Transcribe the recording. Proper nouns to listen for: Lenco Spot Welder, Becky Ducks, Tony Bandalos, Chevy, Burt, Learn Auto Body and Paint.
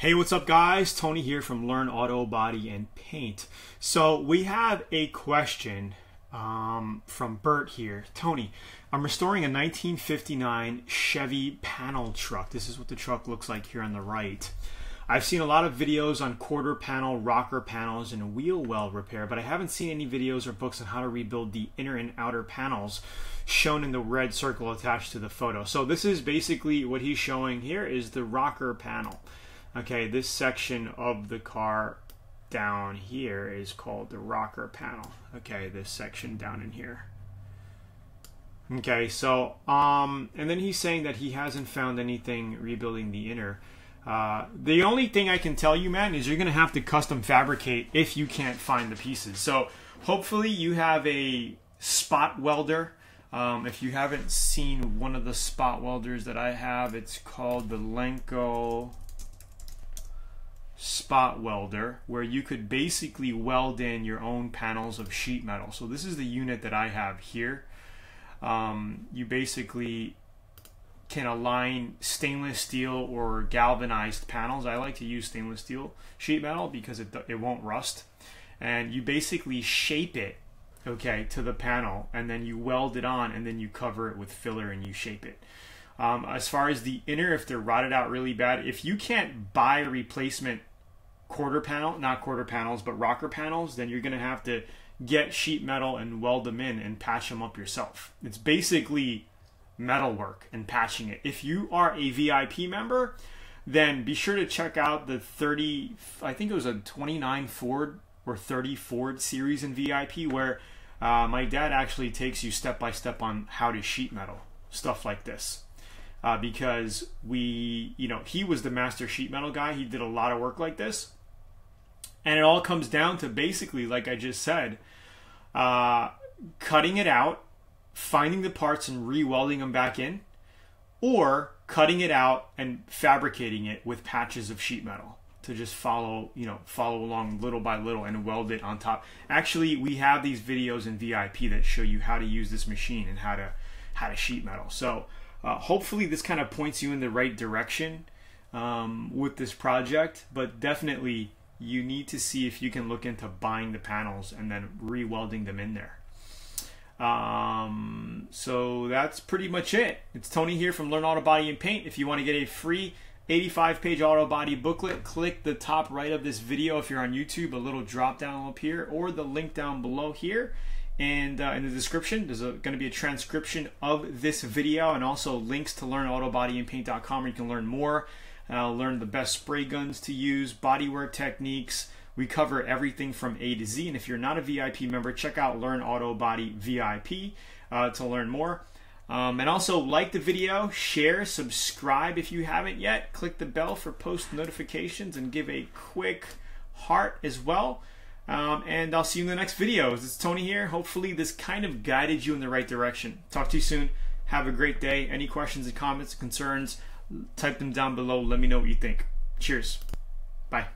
Hey, what's up guys? Tony here from Learn Auto Body and Paint. So we have a question from Bert here. Tony, I'm restoring a 1959 Chevy panel truck. This is what the truck looks like here on the right. I've seen a lot of videos on quarter panel, rocker panels, and wheel well repair, but I haven't seen any videos or books on how to rebuild the inner and outer panels shown in the red circle attached to the photo. So this is basically what he's showing here is the rocker panel. Okay, this section of the car down here is called the rocker panel. Okay, this section down in here. Okay, so, and then he's saying that he hasn't found anything rebuilding the inner. The only thing I can tell you, man, is you're going to have to custom fabricate if you can't find the pieces. So hopefully you have a spot welder. If you haven't seen one of the spot welders that I have, it's called the Lenco Spot Welder, where you could basically weld in your own panels of sheet metal. So this is the unit that I have here. You basically can align stainless steel or galvanized panels. I like to use stainless steel sheet metal because it won't rust. And you basically shape it, okay, to the panel, and then you weld it on, and then you cover it with filler and you shape it. As far as the inner, if they're rotted out really bad, if you can't buy replacement rocker panels, then you're gonna have to get sheet metal and weld them in and patch them up yourself. It's basically metal work and patching it. If you are a VIP member, then be sure to check out the 30, I think it was a 29 Ford or 30 Ford series in VIP, where my dad actually takes you step by step on how to sheet metal stuff like this. Because he was the master sheet metal guy. He did a lot of work like this, and it all comes down to basically, like I just said, cutting it out, finding the parts and re-welding them back in, or cutting it out and fabricating it with patches of sheet metal to just follow along little by little and weld it on top. Actually, we have these videos in VIP that show you how to use this machine and how to sheet metal. So hopefully this kind of points you in the right direction with this project, but definitely you need to see if you can look into buying the panels and then re-welding them in there. So that's pretty much it. It's Tony here from Learn Auto Body and Paint. If you want to get a free 85-page auto body booklet, click the top right of this video if you're on YouTube, a little drop down up here, or the link down below here. And in the description, there's going to be a transcription of this video and also links to learnautobodyandpaint.com where you can learn more, learn the best spray guns to use, bodywork techniques. We cover everything from A to Z. And if you're not a VIP member, check out Learn Auto Body VIP to learn more. And also like the video, share, subscribe if you haven't yet. Click the bell for post notifications and give a quick heart as well. And I'll see you in the next videos. It's Tony here. Hopefully this kind of guided you in the right direction. Talk to you soon. Have a great day. Any questions and comments, concerns, type them down below. Let me know what you think. Cheers. Bye.